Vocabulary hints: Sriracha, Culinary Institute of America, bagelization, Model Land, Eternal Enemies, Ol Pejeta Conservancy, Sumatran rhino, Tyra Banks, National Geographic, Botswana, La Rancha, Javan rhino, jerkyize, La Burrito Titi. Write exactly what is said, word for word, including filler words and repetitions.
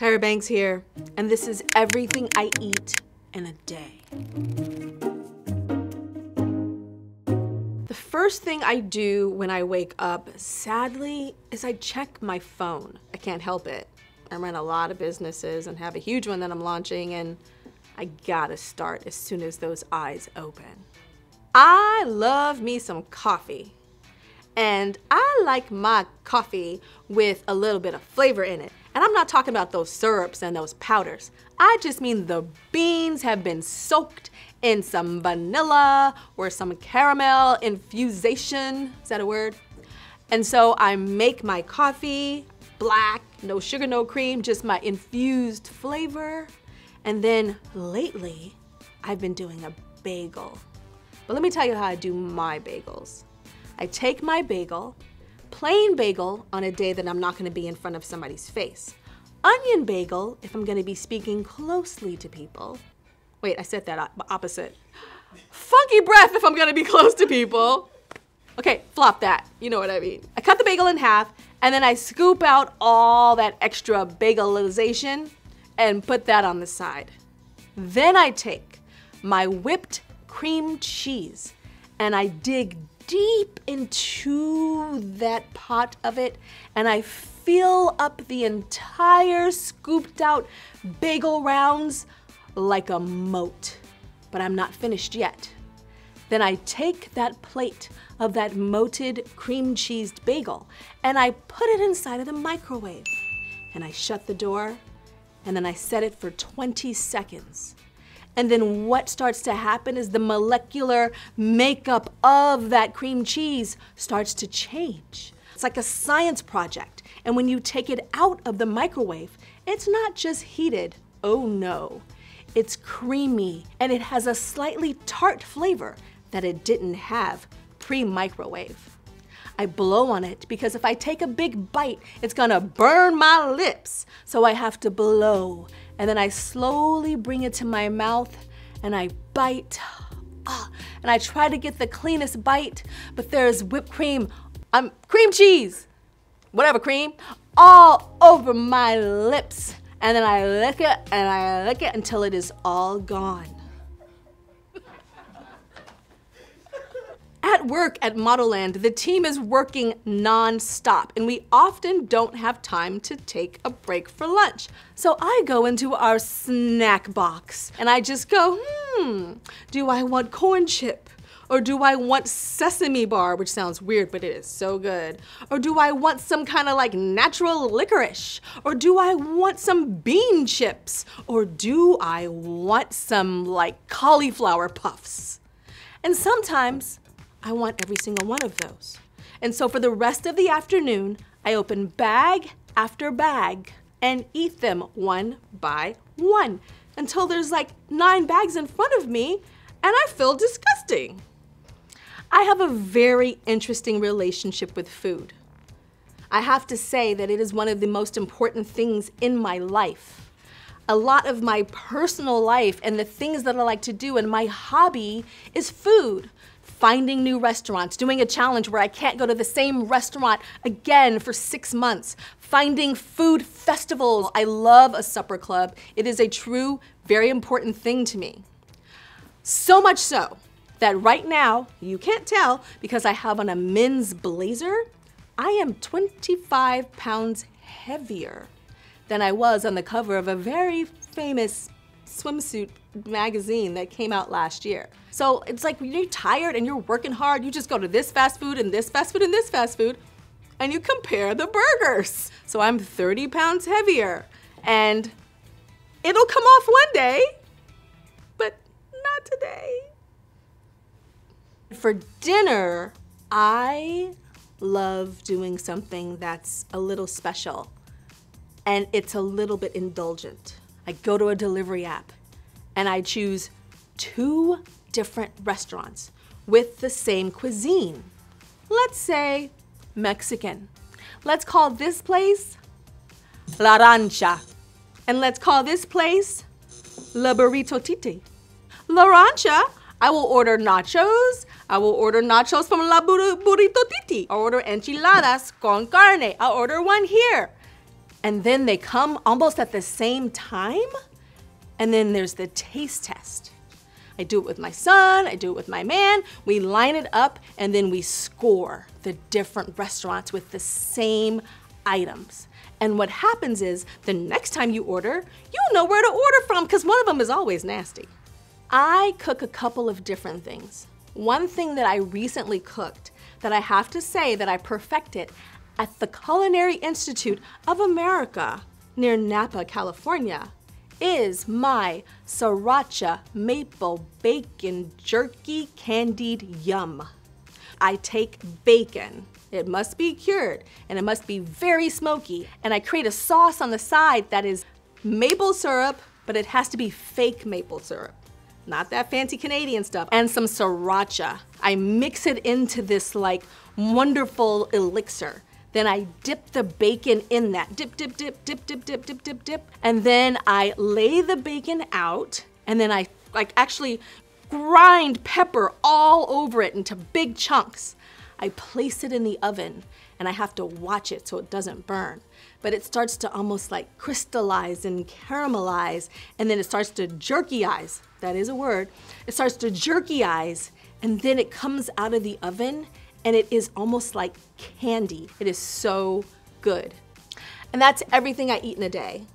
Tyra Banks here, and this is everything I eat in a day. The first thing I do when I wake up, sadly, is I check my phone. I can't help it. I run a lot of businesses and have a huge one that I'm launching, and I gotta start as soon as those eyes open. I love me some coffee, and I like my coffee with a little bit of flavor in it. And I'm not talking about those syrups and those powders. I just mean the beans have been soaked in some vanilla or some caramel infusion. Is that a word? And so I make my coffee black, no sugar, no cream, just my infused flavor. And then lately, I've been doing a bagel. But let me tell you how I do my bagels. I take my bagel, plain bagel on a day that I'm not gonna be in front of somebody's face. Onion bagel, if I'm gonna be speaking closely to people. Wait, I said that opposite. Funky breath if I'm gonna be close to people. Okay, flop that, you know what I mean. I cut the bagel in half, and then I scoop out all that extra bagelization and put that on the side. Then I take my whipped cream cheese and I dig deep into that pot of it, and I fill up the entire scooped out bagel rounds like a moat. But I'm not finished yet. Then I take that plate of that moated cream cheesed bagel and I put it inside of the microwave, and I shut the door, and then I set it for twenty seconds. And then what starts to happen is the molecular makeup of that cream cheese starts to change. It's like a science project. And when you take it out of the microwave, it's not just heated, oh no. It's creamy, and it has a slightly tart flavor that it didn't have pre-microwave. I blow on it because if I take a big bite, it's gonna burn my lips. So I have to blow, and then I slowly bring it to my mouth and I bite. Oh, and I try to get the cleanest bite, but there's whipped cream, um, cream cheese, whatever cream, all over my lips. And then I lick it and I lick it until it is all gone. At work at Model Land, the team is working non-stop, and we often don't have time to take a break for lunch. So I go into our snack box, and I just go, hmm, do I want corn chip? Or do I want sesame bar, which sounds weird, but it is so good? Or do I want some kind of like natural licorice? Or do I want some bean chips? Or do I want some like cauliflower puffs? And sometimes, I want every single one of those. And so for the rest of the afternoon, I open bag after bag and eat them one by one until there's like nine bags in front of me and I feel disgusting. I have a very interesting relationship with food. I have to say that it is one of the most important things in my life. A lot of my personal life and the things that I like to do and my hobby is food. Finding new restaurants, doing a challenge where I can't go to the same restaurant again for six months, finding food festivals. I love a supper club. It is a true, very important thing to me. So much so that right now, you can't tell because I have on a men's blazer, I am twenty-five pounds heavier than I was on the cover of a very famous swimsuit magazine that came out last year. So it's like when you're tired and you're working hard, you just go to this fast food and this fast food and this fast food, and you compare the burgers. So I'm thirty pounds heavier, and it'll come off one day, but not today. For dinner, I love doing something that's a little special, and it's a little bit indulgent. I go to a delivery app and I choose two different restaurants with the same cuisine. Let's say Mexican. Let's call this place La Rancha. And let's call this place La Burrito Titi. La Rancha, I will order nachos. I will order nachos from La Burrito Titi. I'll order enchiladas con carne. I'll order one here. and then they come almost at the same time, and then there's the taste test. I do it with my son, I do it with my man, we line it up, and then we score the different restaurants with the same items. And what happens is, the next time you order, you'll know where to order from, because one of them is always nasty. I cook a couple of different things. One thing that I recently cooked that I have to say that I perfected at the Culinary Institute of America near Napa, California, is my Sriracha maple bacon jerky candied yum. I take bacon, it must be cured, and it must be very smoky, and I create a sauce on the side that is maple syrup, but it has to be fake maple syrup, not that fancy Canadian stuff, and some Sriracha. I mix it into this like wonderful elixir. Then I dip the bacon in that. Dip, dip, dip, dip, dip, dip, dip, dip, dip. And then I lay the bacon out, and then I like actually grind pepper all over it into big chunks. I place it in the oven, and I have to watch it so it doesn't burn. But it starts to almost like crystallize and caramelize, and then it starts to jerkyize. That is a word. It starts to jerkyize, and then it comes out of the oven, and it is almost like candy. It is so good. And that's everything I eat in a day.